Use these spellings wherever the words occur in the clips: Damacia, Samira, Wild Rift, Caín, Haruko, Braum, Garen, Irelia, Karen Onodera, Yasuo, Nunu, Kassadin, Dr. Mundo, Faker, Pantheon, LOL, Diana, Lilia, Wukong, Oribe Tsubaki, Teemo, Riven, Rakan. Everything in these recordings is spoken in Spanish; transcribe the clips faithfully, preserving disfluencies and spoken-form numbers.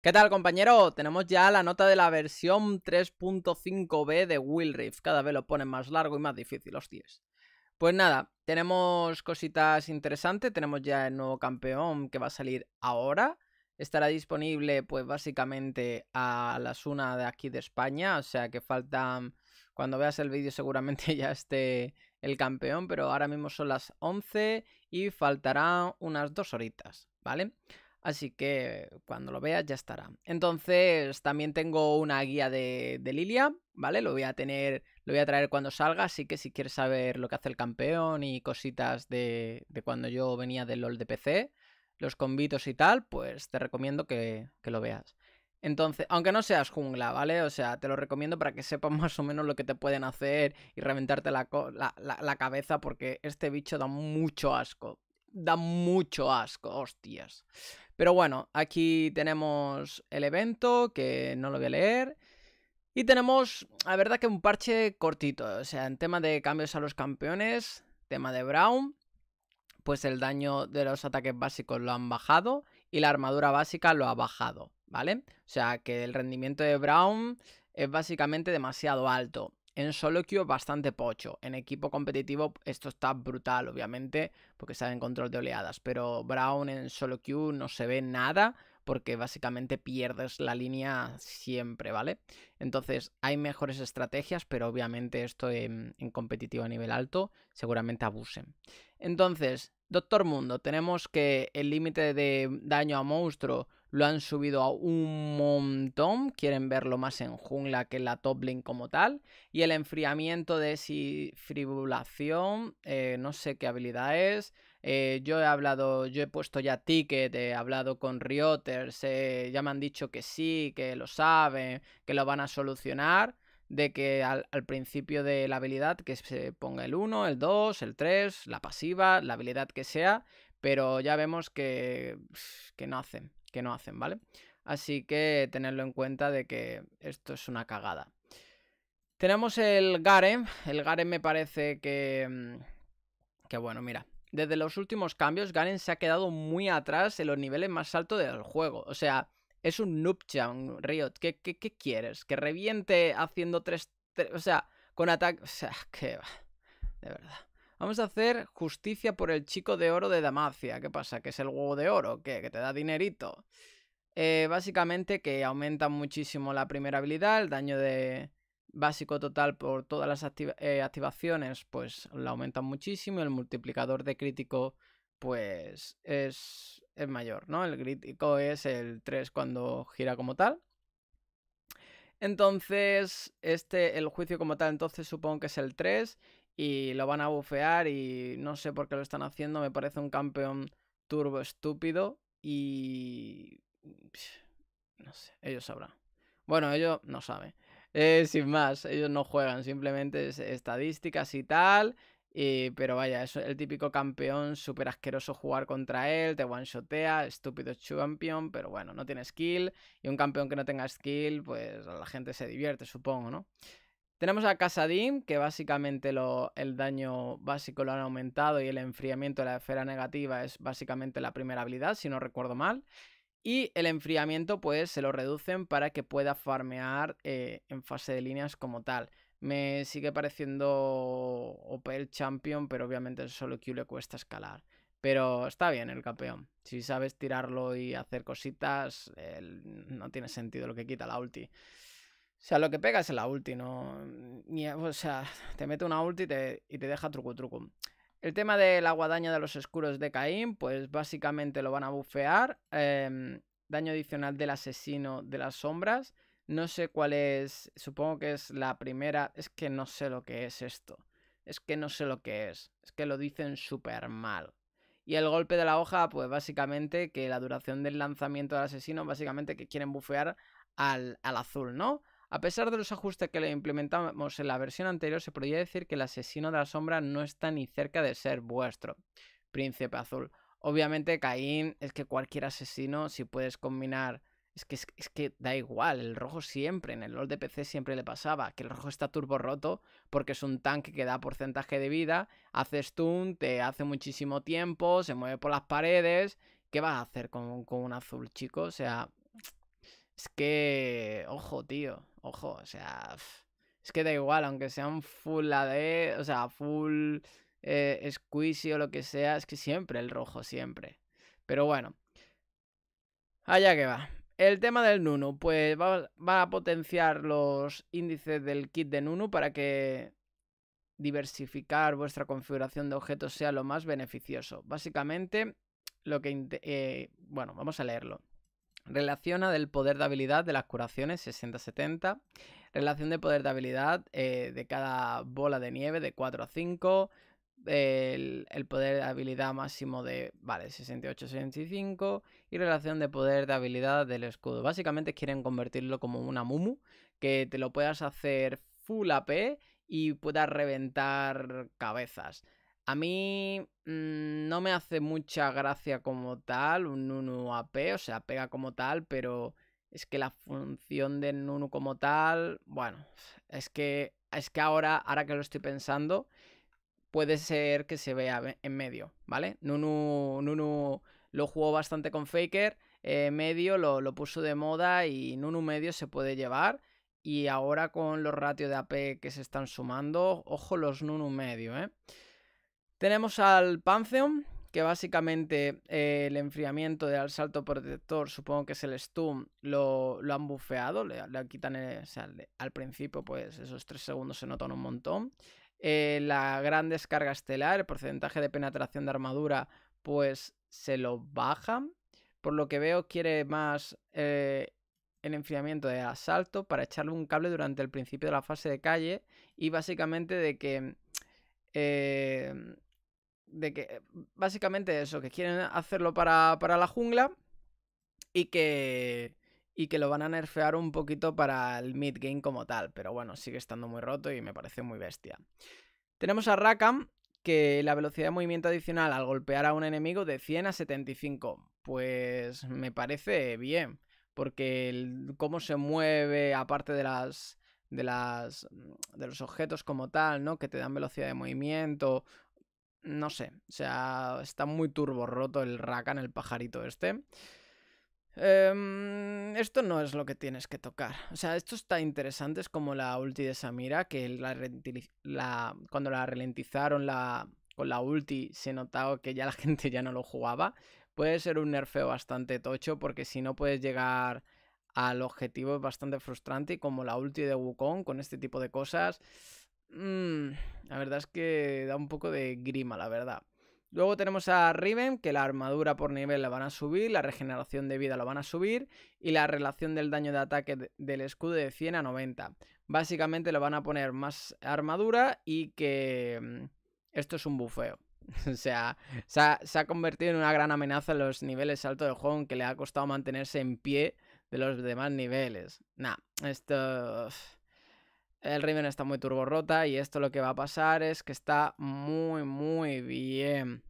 ¿Qué tal, compañero? Tenemos ya la nota de la versión tres punto cinco B de Wild Rift. Cada vez lo ponen más largo y más difícil, hostias. Pues nada, tenemos cositas interesantes. Tenemos ya el nuevo campeón que va a salir ahora. Estará disponible, pues básicamente a las una de aquí de España. O sea que faltan... Cuando veas el vídeo seguramente ya esté el campeón, pero ahora mismo son las once y faltarán unas dos horitas, ¿vale? Así que cuando lo veas ya estará. Entonces también tengo una guía de, de Lilia, ¿vale? Lo voy a tener, lo voy a traer cuando salga, así que si quieres saber lo que hace el campeón y cositas de, de cuando yo venía del LOL de P C, los convitos y tal, pues te recomiendo que, que lo veas. Entonces, aunque no seas jungla, ¿vale? O sea, te lo recomiendo para que sepas más o menos lo que te pueden hacer y reventarte la, la, la, la cabeza, porque este bicho da mucho asco. Da mucho asco, hostias. Pero bueno, aquí tenemos el evento, que no lo voy a leer. Y tenemos, la verdad, que un parche cortito. O sea, en tema de cambios a los campeones, tema de Braum, pues el daño de los ataques básicos lo han bajado y la armadura básica lo ha bajado, ¿vale? O sea, que el rendimiento de Braum es básicamente demasiado alto. En solo queue es bastante pocho. En equipo competitivo esto está brutal, obviamente, porque está en control de oleadas. Pero Braum en solo queue no se ve nada, porque básicamente pierdes la línea siempre, ¿vale? Entonces, hay mejores estrategias, pero obviamente esto en, en competitivo a nivel alto seguramente abusen. Entonces, doctor Mundo, tenemos que el límite de daño a monstruo lo han subido a un montón. Quieren verlo más en jungla que en la top lane como tal. Y el enfriamiento de desfibulación, eh, no sé qué habilidad es. Eh, yo he hablado, yo he puesto ya ticket, he hablado con Rioters, eh, ya me han dicho que sí, que lo saben, que lo van a solucionar. De que al, al principio de la habilidad que se ponga el uno, el dos, el tres, la pasiva, la habilidad que sea. Pero ya vemos que, que no hacen. Que no hacen, ¿vale? Así que tenerlo en cuenta de que esto es una cagada. Tenemos el Garen. El Garen me parece que... Que bueno, mira. Desde los últimos cambios, Garen se ha quedado muy atrás en los niveles más altos del juego. O sea, es un noobcha, un Riot. ¿Qué, qué, qué quieres? ¿Que reviente haciendo tres... tres o sea, con ataque... O sea, que... De verdad. Vamos a hacer justicia por el chico de oro de Damacia. ¿Qué pasa? ¿Que es el huevo de oro? ¿Qué? ¿Que te da dinerito? Eh, básicamente que aumenta muchísimo la primera habilidad. El daño de básico total por todas las activ eh, activaciones, pues lo aumentan muchísimo. El multiplicador de crítico, pues es, es mayor, ¿no? El crítico es el tres cuando gira como tal. Entonces, este, el juicio como tal, entonces supongo que es el tres... Y lo van a bufear y no sé por qué lo están haciendo. Me parece un campeón turbo estúpido y... No sé, ellos sabrán. Bueno, ellos no saben. Eh, sin más, ellos no juegan. Simplemente es estadísticas y tal. Y... Pero vaya, es el típico campeón súper asqueroso jugar contra él. Te one-shotea, estúpido champion, pero bueno, no tiene skill. Y un campeón que no tenga skill, pues la gente se divierte, supongo, ¿no? Tenemos a Kassadin, que básicamente lo, el daño básico lo han aumentado y el enfriamiento de la esfera negativa es básicamente la primera habilidad, si no recuerdo mal. Y el enfriamiento pues se lo reducen para que pueda farmear eh, en fase de líneas como tal. Me sigue pareciendo O P el champion, pero obviamente el solo Q le cuesta escalar. Pero está bien el campeón. Si sabes tirarlo y hacer cositas, eh, no tiene sentido lo que quita la ulti. O sea, lo que pega es la ulti, ¿no? Ni, o sea, te mete una ulti y te, y te deja truco, truco. El tema de la guadaña de los escuros de Caín, pues básicamente lo van a bufear. Eh, daño adicional del asesino de las sombras. No sé cuál es, supongo que es la primera. Es que no sé lo que es esto. Es que no sé lo que es. Es que lo dicen súper mal. Y el golpe de la hoja, pues básicamente que la duración del lanzamiento del asesino, básicamente que quieren bufear al, al azul, ¿no? A pesar de los ajustes que le implementamos en la versión anterior, se podría decir que el asesino de la sombra no está ni cerca de ser vuestro, príncipe azul. Obviamente, Caín, es que cualquier asesino, si puedes combinar... Es que, es, es que da igual, el rojo siempre, en el LOL de P C siempre le pasaba, que el rojo está turbo roto porque es un tanque que da porcentaje de vida, hace stun, te hace muchísimo tiempo, se mueve por las paredes... ¿Qué vas a hacer con, con un azul, chico? O sea... Es que... Ojo, tío. Ojo, o sea... Es que da igual, aunque sean full A D, o sea, full eh, squishy o lo que sea, es que siempre el rojo, siempre. Pero bueno. Allá que va. El tema del Nunu, pues va, va a potenciar los índices del kit de Nunu para que diversificar vuestra configuración de objetos sea lo más beneficioso. Básicamente, lo que... Eh, bueno, vamos a leerlo. Relaciona del poder de habilidad de las curaciones sesenta setenta, relación de poder de habilidad eh, de cada bola de nieve de cuatro a cinco, el, el poder de habilidad máximo de vale, sesenta y ocho a sesenta y cinco y relación de poder de habilidad del escudo. Básicamente quieren convertirlo como una Mumu, que te lo puedas hacer full A P y puedas reventar cabezas. A mí mmm, no me hace mucha gracia como tal un Nunu A P, o sea, pega como tal, pero es que la función de Nunu como tal, bueno, es que, es que ahora, ahora que lo estoy pensando, puede ser que se vea en medio, ¿vale? Nunu, Nunu lo jugó bastante con Faker, eh, medio lo, lo puso de moda y Nunu medio se puede llevar. Y ahora con los ratios de A P que se están sumando, ojo los Nunu medio, ¿eh? Tenemos al Pantheon, que básicamente eh, el enfriamiento del asalto protector, supongo que es el stun, lo, lo han bufeado, le, le quitan el, o sea, le, al principio pues esos tres segundos se notan un montón. Eh, la gran descarga estelar, el porcentaje de penetración de armadura, pues se lo bajan. Por lo que veo quiere más eh, el enfriamiento del asalto para echarle un cable durante el principio de la fase de calle y básicamente de que... Eh, De que básicamente eso, que quieren hacerlo para, para la jungla y que, y que lo van a nerfear un poquito para el mid game como tal, pero bueno, sigue estando muy roto y me parece muy bestia. Tenemos a Rakan, que la velocidad de movimiento adicional al golpear a un enemigo de cien a setenta y cinco, pues me parece bien, porque el, cómo se mueve aparte de las... De, las, de los objetos como tal, ¿no? Que te dan velocidad de movimiento. No sé. O sea, está muy turbo roto el Rakan, el pajarito este. Eh, esto no es lo que tienes que tocar. O sea, esto está interesante. Es como la ulti de Samira, que la, la, cuando la ralentizaron la, con la ulti se notaba que ya la gente ya no lo jugaba. Puede ser un nerfeo bastante tocho, porque si no puedes llegar... al objetivo es bastante frustrante, y como la ulti de Wukong con este tipo de cosas, mmm, la verdad es que da un poco de grima, la verdad. Luego tenemos a Riven, que la armadura por nivel la van a subir, la regeneración de vida la van a subir y la relación del daño de ataque de, del escudo de cien a noventa. Básicamente le van a poner más armadura y que mmm, esto es un bufeo. O sea, se ha, se ha convertido en una gran amenaza en los niveles altos del juego, aunque le ha costado mantenerse en pie de los demás niveles. Nah, esto... El Riven está muy turborrota y esto lo que va a pasar es que está muy, muy bien.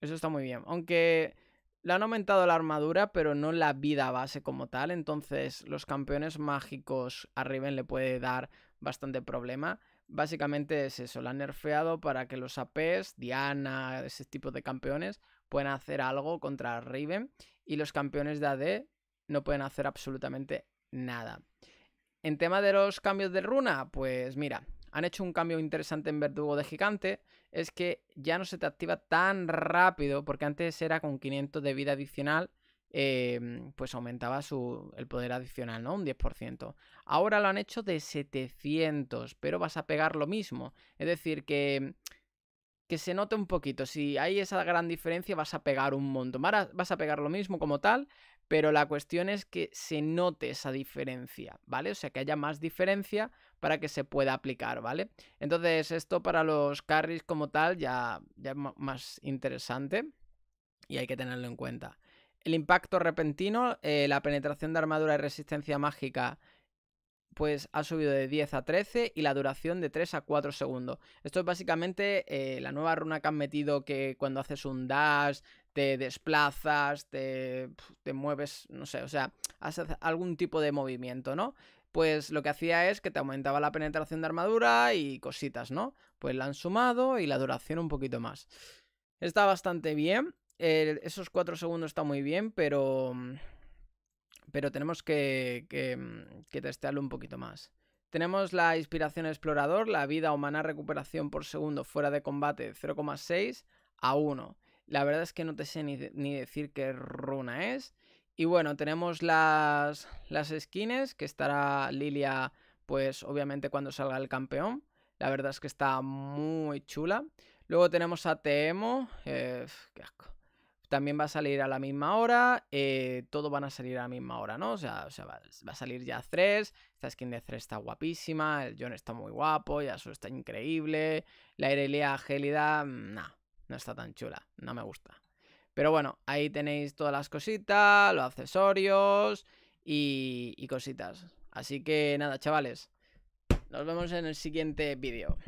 Eso está muy bien. Aunque le han aumentado la armadura, pero no la vida base como tal. Entonces, los campeones mágicos a Riven le puede dar bastante problema. Básicamente es eso, la han nerfeado para que los A Pes, Diana, ese tipo de campeones, puedan hacer algo contra Riven. Y los campeones de A D... no pueden hacer absolutamente nada. En tema de los cambios de runa, pues mira, han hecho un cambio interesante en Verdugo de Gigante. Es que ya no se te activa tan rápido, porque antes era con quinientos de vida adicional, eh, pues aumentaba su, el poder adicional, ¿no? Un diez por ciento. Ahora lo han hecho de setecientos, pero vas a pegar lo mismo. Es decir, que... que se note un poquito. Si hay esa gran diferencia, vas a pegar un montón. Vas a pegar lo mismo como tal, pero la cuestión es que se note esa diferencia, ¿vale? O sea, que haya más diferencia para que se pueda aplicar, ¿vale? Entonces, esto para los carries como tal ya, ya es más interesante y hay que tenerlo en cuenta. El impacto repentino, eh, la penetración de armadura y resistencia mágica... pues ha subido de diez a trece y la duración de tres a cuatro segundos. Esto es básicamente eh, la nueva runa que han metido, que cuando haces un dash, te desplazas, te, te mueves, no sé, o sea, haces algún tipo de movimiento, ¿no? Pues lo que hacía es que te aumentaba la penetración de armadura y cositas, ¿no? Pues la han sumado y la duración un poquito más. Está bastante bien, eh, esos cuatro segundos está muy bien, pero... pero tenemos que, que, que testearlo un poquito más. Tenemos la inspiración explorador, la vida o maná recuperación por segundo fuera de combate cero coma seis a uno. La verdad es que no te sé ni, ni decir qué runa es. Y bueno, tenemos las, las skins, que estará Lilia, pues obviamente cuando salga el campeón. La verdad es que está muy chula. Luego tenemos a Teemo. Eh, qué asco. También va a salir a la misma hora. Eh, todo van a salir a la misma hora, ¿no? O sea, o sea va, va a salir ya Thresh. Esta skin de Thresh está guapísima. El John está muy guapo. Yasuo está increíble. La Irelia Gélida, nah, no está tan chula. No me gusta. Pero bueno, ahí tenéis todas las cositas, los accesorios y, y cositas. Así que nada, chavales. Nos vemos en el siguiente vídeo.